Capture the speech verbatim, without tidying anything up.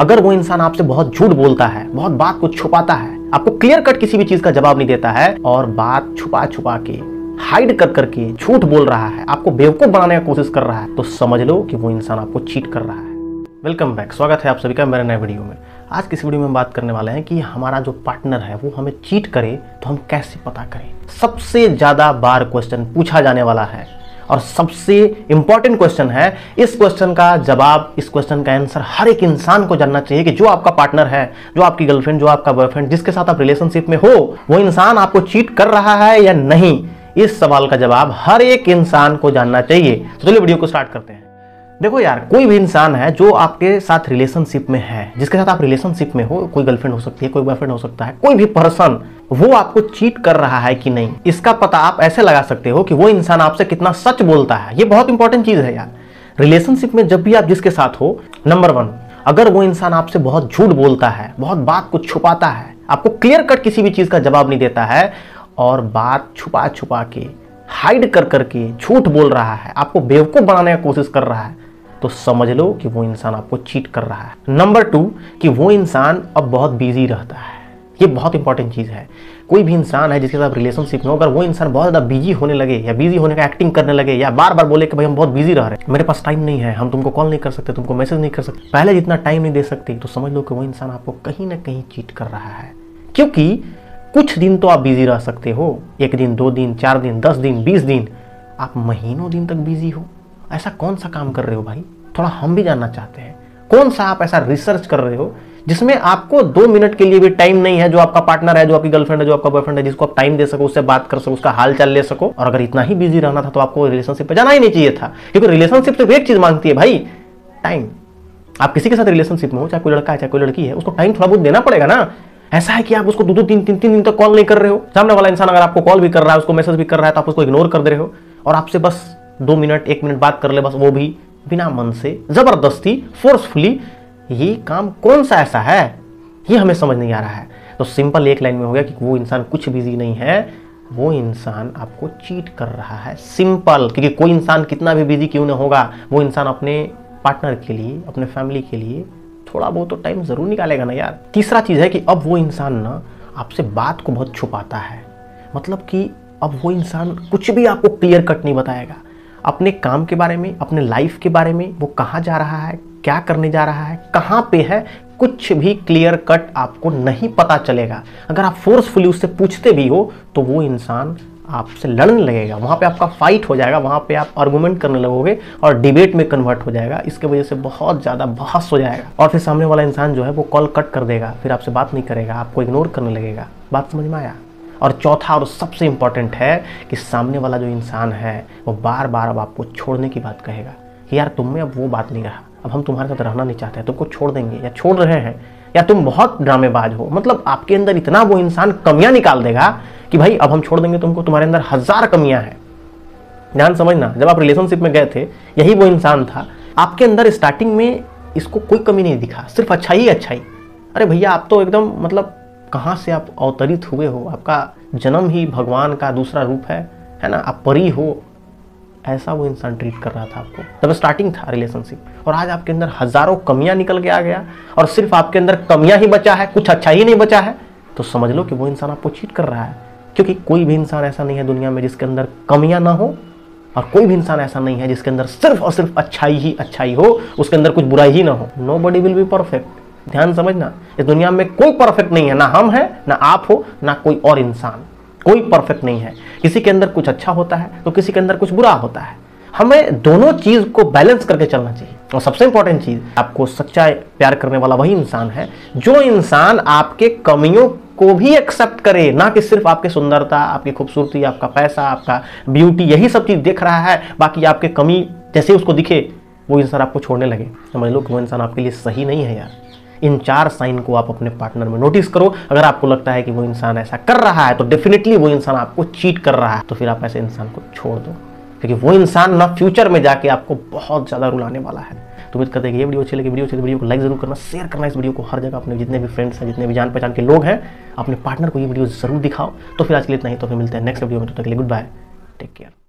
अगर वो इंसान आपसे बहुत झूठ बोलता है, बहुत बात को छुपाता है, आपको क्लियर कट किसी भी चीज का जवाब नहीं देता है और बात छुपा छुपा के हाइड कर करके झूठ बोल रहा है, आपको बेवकूफ बनाने की कोशिश कर रहा है, तो समझ लो कि वो इंसान आपको चीट कर रहा है। वेलकम बैक, स्वागत है आप सभी का मेरे नए वीडियो में। आज की इस वीडियो में हम बात करने वाले हैं कि हमारा जो पार्टनर है वो हमें चीट करे तो हम कैसे पता करें। सबसे ज्यादा बार क्वेश्चन पूछा जाने वाला है और सबसे इंपॉर्टेंट क्वेश्चन है। इस क्वेश्चन का जवाब, इस क्वेश्चन का आंसर हर एक इंसान को जानना चाहिए कि जो आपका पार्टनर है, जो आपकी गर्लफ्रेंड, जो आपका बॉयफ्रेंड, जिसके साथ आप रिलेशनशिप में हो, वो इंसान आपको चीट कर रहा है या नहीं। इस सवाल का जवाब हर एक इंसान को जानना चाहिए। तो चलिए वीडियो को स्टार्ट करते हैं। देखो यार, कोई भी इंसान है जो आपके साथ रिलेशनशिप में है, जिसके साथ आप रिलेशनशिप में हो, कोई गर्लफ्रेंड हो सकती है, कोई बॉयफ्रेंड हो सकता है, कोई भी पर्सन, वो आपको चीट कर रहा है कि नहीं, इसका पता आप ऐसे लगा सकते हो कि वो इंसान आपसे कितना सच बोलता है। ये बहुत इंपॉर्टेंट चीज है यार। रिलेशनशिप में जब भी आप जिसके साथ हो, नंबर वन, अगर वो इंसान आपसे बहुत झूठ बोलता है, बहुत बात को छुपाता है, आपको क्लियर कट किसी भी चीज का जवाब नहीं देता है और बात छुपा छुपा के हाइड कर करके झूठ बोल रहा है, आपको बेवकूफ बनाने की कोशिश कर रहा है, तो समझ लो कि वो इंसान आपको चीट कर रहा है। नंबर टू, कि वो इंसान अब बहुत बिजी रहता है। ये बहुत इंपॉर्टेंट चीज़ है। कोई भी इंसान है जिसके साथ रिलेशनशिप में हो, अगर वो इंसान बहुत ज़्यादा बिजी होने लगे या बिजी होने का एक्टिंग करने लगे या बार बार बोले कि भाई हम बहुत बिजी रह रहे हैं, मेरे पास टाइम नहीं है, हम तुमको कॉल नहीं कर सकते, तुमको मैसेज नहीं कर सकते, पहले जितना टाइम नहीं दे सकते, तो समझ लो कि वो इंसान आपको कहीं ना कहीं चीट कर रहा है। क्योंकि कुछ दिन तो आप बिजी रह सकते हो, एक दिन, दो दिन, चार दिन, दस दिन, बीस दिन, आप महीनों दिन तक बिजी हो। ऐसा कौन सा काम कर रहे हो भाई, थोड़ा हम भी जानना चाहते हैं। कौन सा आप ऐसा रिसर्च कर रहे हो जिसमें आपको दो मिनट के लिए भी टाइम नहीं है, जो आपका पार्टनर है, जो आपकी गर्लफ्रेंड है, जो आपका बॉयफ्रेंड है, जिसको आप टाइम दे सको, उससे बात कर सको, उसका हाल चाल ले सको। और अगर इतना ही बिजी रहना था तो आपको रिलेशनशिप पर जाना ही नहीं चाहिए था, क्योंकि रिलेशनशिप सिर्फ एक चीज़ मांगती है भाई, टाइम। आप किसी के साथ रिलेशनशिप में हो, चाहे कोई लड़का है, चाहे कोई लड़की है, उसको टाइम थोड़ा बहुत देना पड़ेगा ना। ऐसा है कि आप उसको दो दो तीन तीन तीन दिन तक कॉल नहीं कर रहे हो, सामने वाला इंसान अगर आपको कॉल भी कर रहा है, उसको मैसेज भी कर रहा है, तो आप उसको इग्नोर कर दे रहे हो और आपसे बस दो मिनट एक मिनट बात कर ले, बस, वो भी बिना मन से, जबरदस्ती, फोर्सफुली। ये काम कौन सा ऐसा है, ये हमें समझ नहीं आ रहा है। तो सिंपल एक लाइन में हो गया कि वो इंसान कुछ बिजी नहीं है, वो इंसान आपको चीट कर रहा है। सिंपल, क्योंकि कोई इंसान कितना भी बिजी क्यों ना होगा, वो इंसान अपने पार्टनर के लिए, अपने फैमिली के लिए थोड़ा बहुत तो टाइम जरूर निकालेगा ना यार। तीसरा चीज़ है कि अब वो इंसान ना आपसे बात को बहुत छुपाता है, मतलब कि अब वो इंसान कुछ भी आपको क्लियर कट नहीं बताएगा, अपने काम के बारे में, अपने लाइफ के बारे में, वो कहाँ जा रहा है, क्या करने जा रहा है, कहाँ पे है, कुछ भी क्लियर कट आपको नहीं पता चलेगा। अगर आप फोर्सफुली उससे पूछते भी हो तो वो इंसान आपसे लड़ने लगेगा, वहाँ पे आपका फाइट हो जाएगा, वहाँ पे आप आर्गूमेंट करने लगोगे और डिबेट में कन्वर्ट हो जाएगा। इसके वजह से बहुत ज़्यादा बहस हो जाएगा और फिर सामने वाला इंसान जो है वो कॉल कट कर देगा, फिर आपसे बात नहीं करेगा, आपको इग्नोर करने लगेगा। बात समझ में आया। और चौथा और सबसे इम्पॉर्टेंट है कि सामने वाला जो इंसान है वो बार बार अब आपको छोड़ने की बात कहेगा कि यार तुम में अब वो बात नहीं रहा, अब हम तुम्हारे साथ रहना नहीं चाहते, तुमको छोड़ देंगे या छोड़ रहे हैं, या तुम बहुत ड्रामेबाज हो। मतलब आपके अंदर इतना वो इंसान कमियां निकाल देगा कि भाई अब हम छोड़ देंगे तुमको, तुम्हारे अंदर हज़ार कमियाँ हैं। ध्यान समझना, जब आप रिलेशनशिप में गए थे यही वो इंसान था। आपके अंदर स्टार्टिंग में इसको कोई कमी नहीं दिखा, सिर्फ अच्छाई ही अच्छाई। अरे भैया, आप तो एकदम, मतलब कहाँ से आप अवतरित हुए हो, आपका जन्म ही भगवान का दूसरा रूप है, है ना, आप परी हो। ऐसा वो इंसान ट्रीट कर रहा था आपको, तब स्टार्टिंग था रिलेशनशिप। और आज आपके अंदर हज़ारों कमियां निकल के आ गया और सिर्फ आपके अंदर कमियां ही बचा है, कुछ अच्छा ही नहीं बचा है, तो समझ लो कि वो इंसान आपको चीट कर रहा है। क्योंकि कोई भी इंसान ऐसा नहीं है दुनिया में जिसके अंदर कमियाँ ना हो, और कोई भी इंसान ऐसा नहीं है जिसके अंदर सिर्फ और सिर्फ अच्छाई ही अच्छाई हो, उसके अंदर कुछ बुराई ही ना हो। Nobody will be perfect. ध्यान समझना, इस दुनिया में कोई परफेक्ट नहीं है, ना हम हैं, ना आप हो, ना कोई और इंसान, कोई परफेक्ट नहीं है। किसी के अंदर कुछ अच्छा होता है तो किसी के अंदर कुछ बुरा होता है। हमें दोनों चीज़ को बैलेंस करके चलना चाहिए। और सबसे इंपॉर्टेंट चीज़, आपको सच्चा प्यार करने वाला वही इंसान है जो इंसान आपके कमियों को भी एक्सेप्ट करे, ना कि सिर्फ आपकी सुंदरता, आपकी खूबसूरती, आपका पैसा, आपका ब्यूटी, यही सब चीज़ देख रहा है, बाकी आपके कमी जैसे उसको दिखे वो इंसान आपको छोड़ने लगे। समझ लो कि वो इंसान आपके लिए सही नहीं है यार। इन चार साइन को आप अपने पार्टनर में नोटिस करो। अगर आपको लगता है कि वो इंसान ऐसा कर रहा है तो डेफिनेटली वो इंसान आपको चीट कर रहा है, तो फिर आप ऐसे इंसान को छोड़ दो, क्योंकि वो इंसान ना फ्यूचर में जाके आपको बहुत ज़्यादा रुलाने वाला है। तो उम्मीद करते हैं कि ये वीडियो अच्छी लगी। वीडियो अच्छी वीडियो को लाइक जरूर करना, शेयर करना इस वीडियो को हर जगह, अपने जितने भी फ्रेंड्स हैं, जितने भी जान पहचान के लोग हैं, अपने पार्टनर को ये वीडियो जरूर दिखाओ। तो फिर आज के लिए इतना ही, तो फिर मिलते हैं नेक्स्ट वीडियो में। तब तक के लिए गुड बाय, टेक केयर।